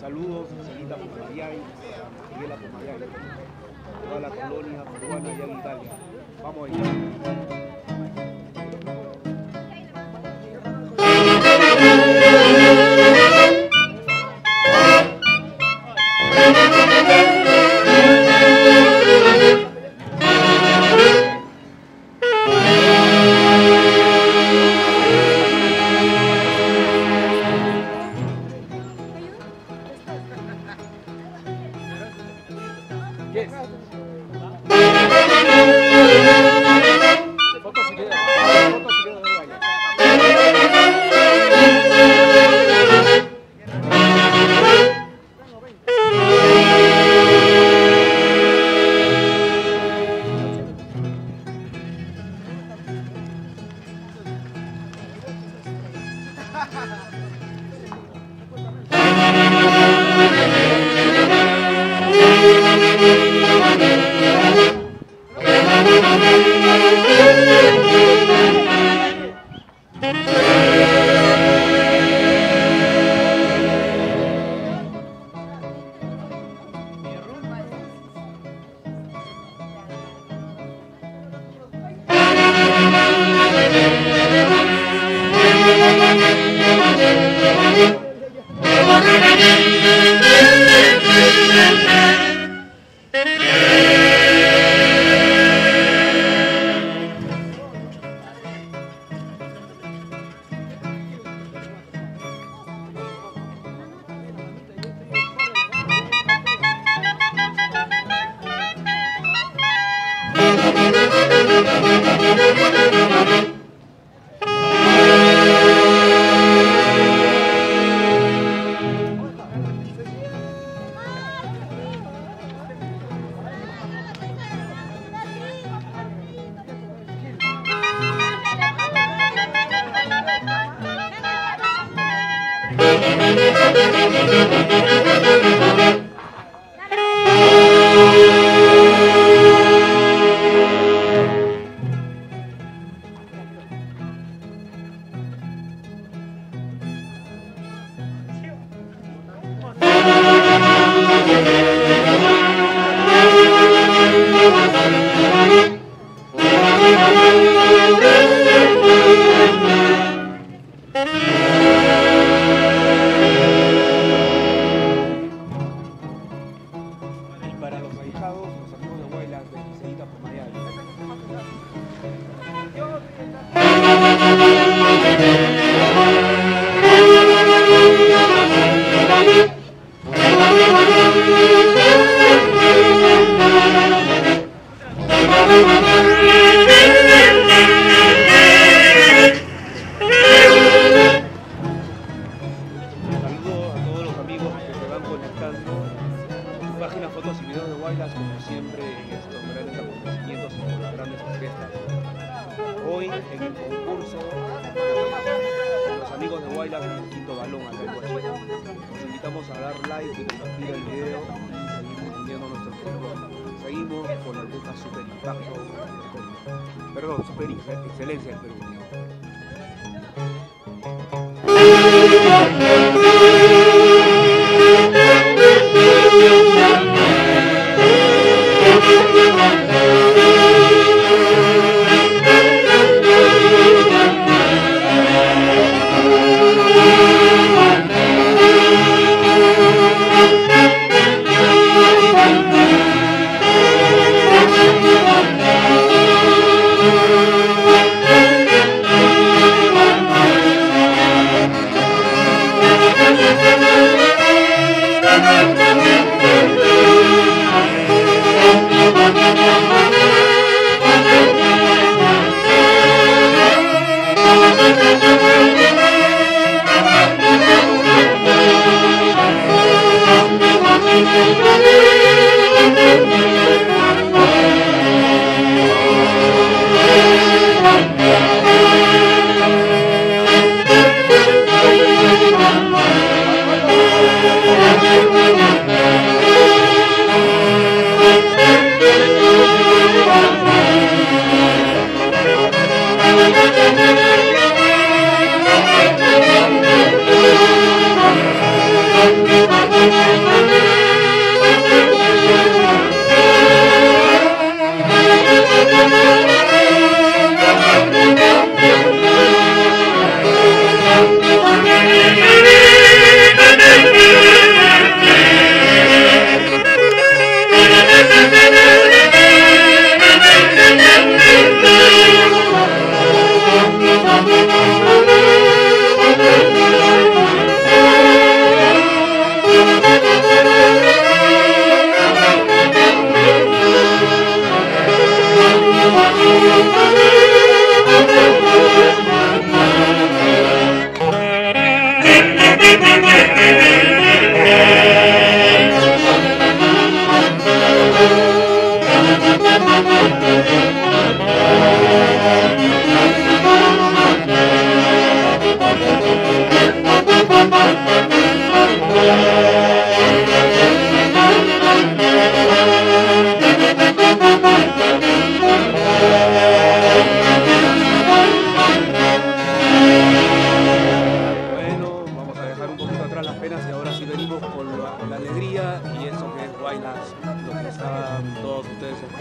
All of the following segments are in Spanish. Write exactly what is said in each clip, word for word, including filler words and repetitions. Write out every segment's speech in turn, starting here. Saludos, Celita Pomarián, Miguela Pomarián, toda la colonia peruana allá en Italia. Vamos a ir.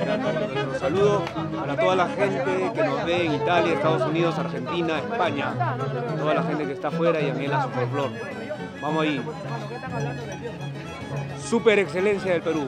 Nuestro saludo para toda la gente que nos ve en Italia, Estados Unidos, Argentina, España, toda la gente que está afuera y anhela su folclor. Vamos ahí. Super excelencia del Perú.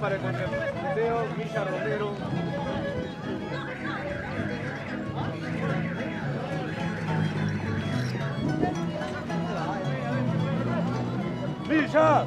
Para el contrapunteo, Misha Rotero. ¡Misha!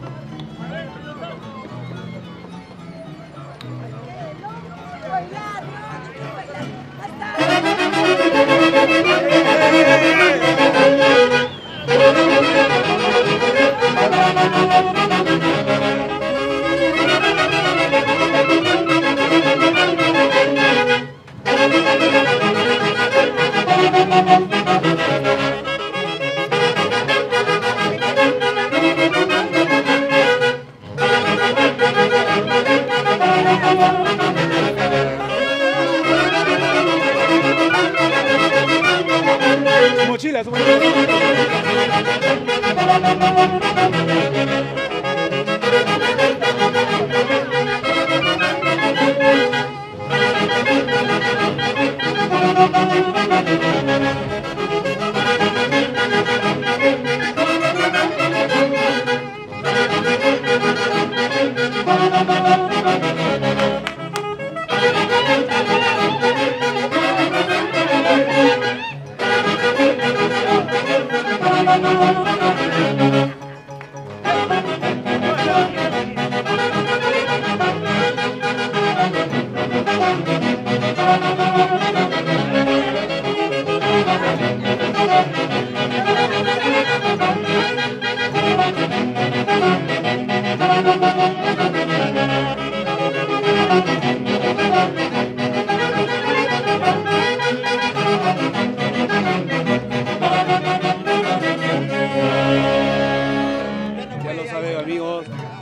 Mochilas,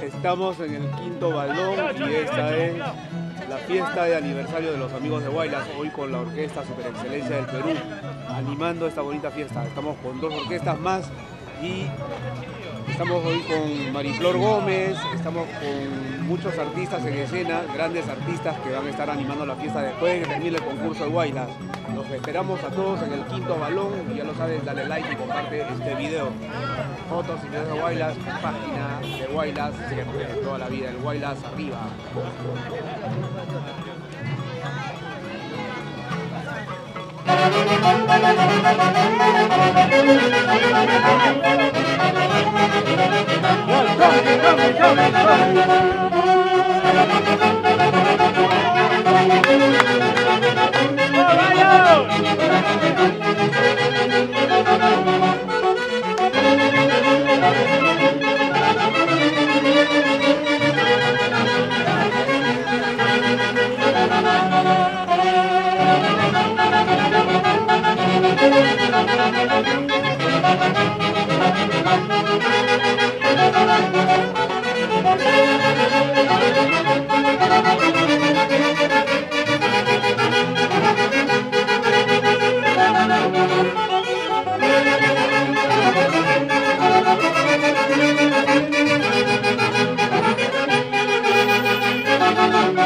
estamos en el quinto balón y esta es la fiesta de aniversario de los amigos de Huaylas, hoy con la orquesta Súper Excelencia del Perú, animando esta bonita fiesta. Estamos con dos orquestas más y estamos hoy con Mariflor Gómez, estamos con muchos artistas en escena, grandes artistas que van a estar animando la fiesta después de que termine el concurso de Huaylas. Los esperamos a todos en el quinto balón, y ya lo sabes, dale like y comparte este video. Fotos y videos de Huaylas, página de Huaylas, siempre, toda la vida, el Huaylas arriba.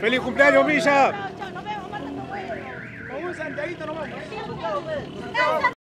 ¡Feliz cumpleaños, Misha! Con un santiaguito nomás.